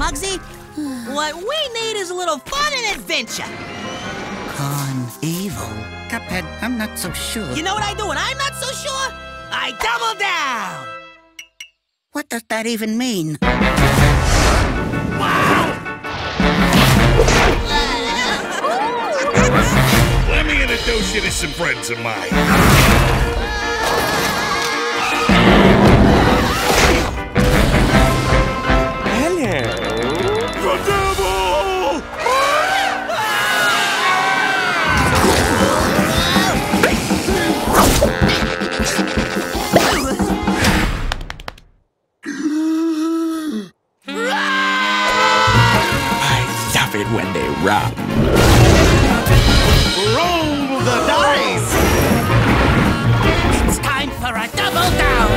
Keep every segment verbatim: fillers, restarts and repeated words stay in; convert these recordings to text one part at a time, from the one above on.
Muggsy. What we need is a little fun and adventure. Con evil. Cuphead, I'm not so sure. You know what I do when I'm not so sure? I double down. What does that even mean? Wow! Let me introduce you to some friends of mine. When they rock. Roll the dice! It's time for a double down!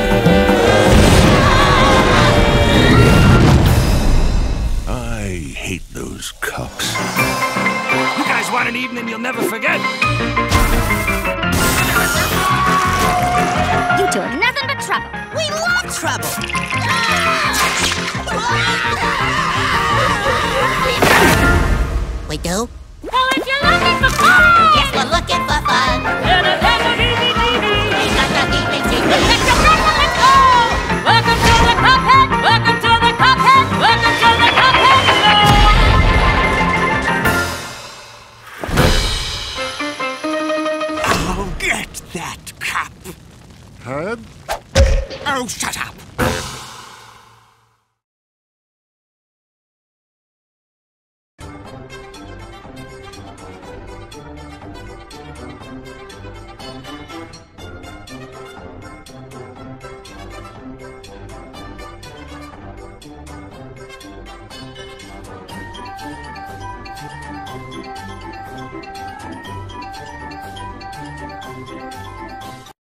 I hate those cups. You guys want an evening you'll never forget? You two are nothing but trouble. We love trouble! We do? Well, if you're looking for fun! Yes, we're looking for fun!